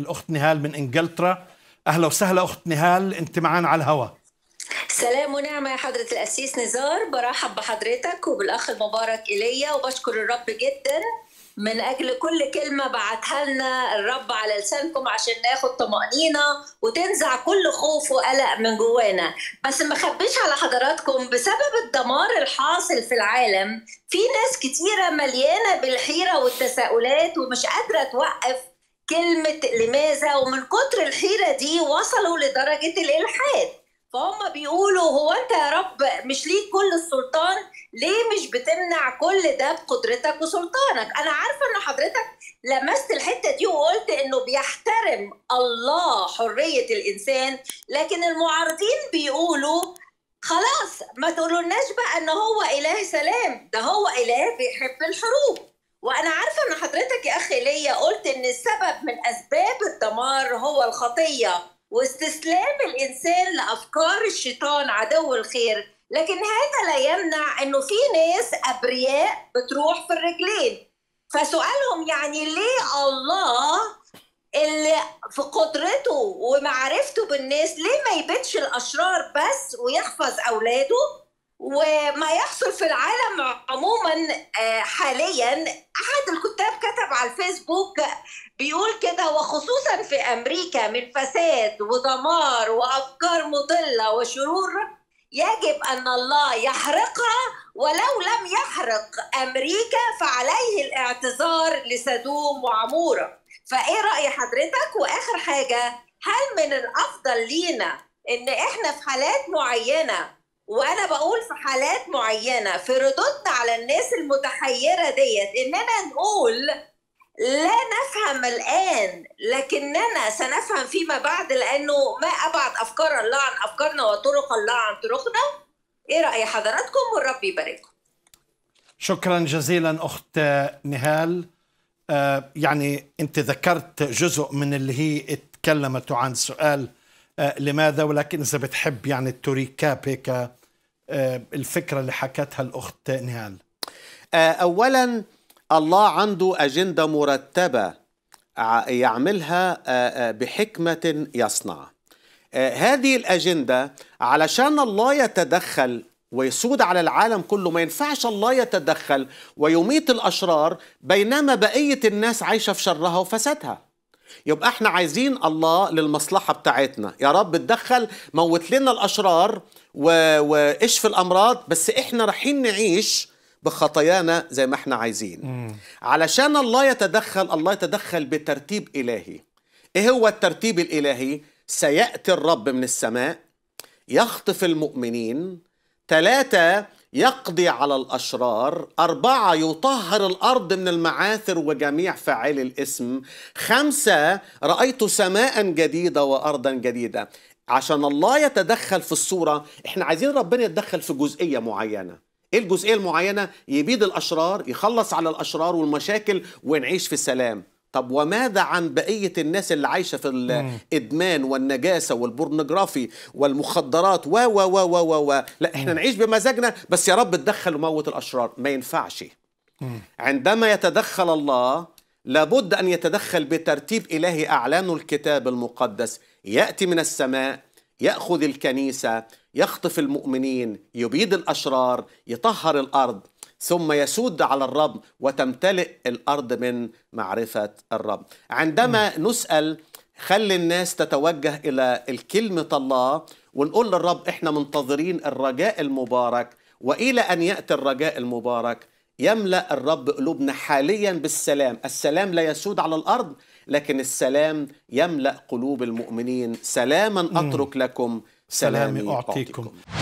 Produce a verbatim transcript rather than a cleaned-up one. الأخت نهال من إنجلترا. أهلا وسهلا أخت نهال، أنت معنا على الهواء. سلام ونعمة يا حضرة القسيس نزار، برحب بحضرتك وبالأخ المبارك إليا، وبشكر الرب جدا من أجل كل كلمة بعتها لنا الرب على لسانكم عشان ناخد طمأنينة وتنزع كل خوف وقلق من جوانا. بس ما خبيش على حضراتكم، بسبب الدمار الحاصل في العالم في ناس كتيرة مليانة بالحيرة والتساؤلات ومش قادرة توقف كلمة لماذا، ومن كتر الحيرة دي وصلوا لدرجة الإلحاد. فهم بيقولوا هو انت يا رب مش ليك كل السلطان، ليه مش بتمنع كل ده بقدرتك وسلطانك؟ انا عارفه ان حضرتك لمست الحته دي وقلت انه بيحترم الله حريه الانسان، لكن المعارضين بيقولوا خلاص ما تقولولناش بقى ان هو اله سلام، ده هو اله بيحب الحروب. وانا عارفه ان حضرتك يا اخي ليا قلت ان السبب من اسباب الدمار هو الخطيه واستسلام الإنسان لأفكار الشيطان عدو الخير، لكن هذا لا يمنع أنه في ناس أبرياء بتروح في الرجلين. فسؤالهم يعني ليه الله اللي في قدرته ومعرفته بالناس ليه ما يبيدش الأشرار بس ويحفظ أولاده؟ وما يحصل في العالم عموما حاليا، أحد الكتاب كتب على الفيسبوك بيقول كده، وخصوصا في أمريكا من فساد ودمار وأفكار مضلة وشرور يجب أن الله يحرقها، ولو لم يحرق أمريكا فعليه الاعتذار لسدوم وعمورة. فإيه رأي حضرتك؟ وآخر حاجة، هل من الأفضل لينا إن إحنا في حالات معينة، وأنا بقول في حالات معينة في ردودنا على الناس المتحيرة ديت، إننا نقول لا نفهم الآن لكننا سنفهم فيما بعد، لأنه ما أبعد أفكار الله عن أفكارنا وطرق الله عن طرقنا؟ إيه رأي حضراتكم؟ والرب يبارككم. شكرا جزيلا أخت نهال. آه يعني أنت ذكرت جزء من اللي هي اتكلمت عن سؤال آه لماذا، ولكن إذا بتحب يعني تريكاب هيك آه الفكرة اللي حكتها الأخت نهال. آه أولا الله عنده أجندة مرتبة يعملها بحكمة يصنع هذه الأجندة، علشان الله يتدخل ويسود على العالم كله. ما ينفعش الله يتدخل ويميت الأشرار بينما بقية الناس عايشة في شرها وفسادها. يبقى احنا عايزين الله للمصلحة بتاعتنا، يا رب اتدخل موت لنا الأشرار واشفي الأمراض، بس احنا رايحين نعيش بخطايانا زي ما احنا عايزين. مم. علشان الله يتدخل، الله يتدخل بترتيب إلهي. ايه هو الترتيب الإلهي؟ سيأتي الرب من السماء يخطف المؤمنين، ثلاثة يقضي على الأشرار، أربعة يطهر الأرض من المعاثر وجميع فاعلي الإثم، خمسة رأيت سماء جديدة وأرضا جديدة. عشان الله يتدخل في الصورة احنا عايزين ربنا يتدخل في جزئية معينة. ايه الجزئيه المعينه؟ يبيد الاشرار، يخلص على الاشرار والمشاكل ونعيش في سلام. طب وماذا عن بقيه الناس اللي عايشه في الادمان والنجاسه والبورنوجرافي والمخدرات و و و و و لا احنا نعيش بمزاجنا بس يا رب اتدخل وموت الاشرار؟ ما ينفعش. عندما يتدخل الله لابد ان يتدخل بترتيب الهي اعلانه الكتاب المقدس، ياتي من السماء ياخذ الكنيسه، يخطف المؤمنين، يبيد الأشرار، يطهر الأرض، ثم يسود على الرب وتمتلئ الأرض من معرفة الرب. عندما م. نسأل خلي الناس تتوجه إلى الكلمة الله ونقول للرب إحنا منتظرين الرجاء المبارك، وإلى أن يأتي الرجاء المبارك يملأ الرب قلوبنا حاليا بالسلام. السلام لا يسود على الأرض لكن السلام يملأ قلوب المؤمنين. سلاما أترك لكم سلامي أعطيكم.